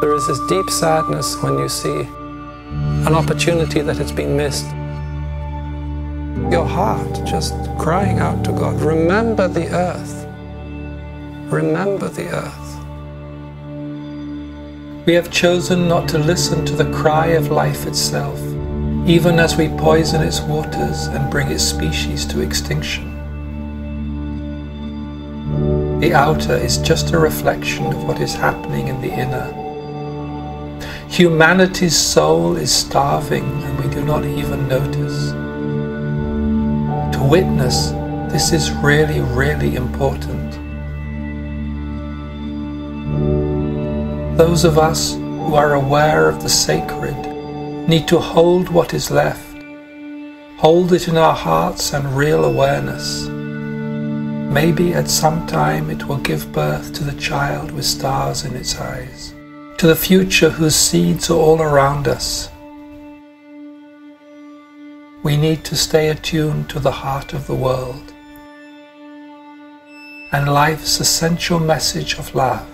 There is this deep sadness when you see an opportunity that has been missed. Your heart just crying out to God, remember the earth. Remember the earth. We have chosen not to listen to the cry of life itself, even as we poison its waters and bring its species to extinction. The outer is just a reflection of what is happening in the inner. Humanity's soul is starving and we do not even notice. To witness, this is really, really important. Those of us who are aware of the sacred need to hold what is left, hold it in our hearts and real awareness. Maybe at some time it will give birth to the child with stars in its eyes, to the future whose seeds are all around us. We need to stay attuned to the heart of the world and life's essential message of love.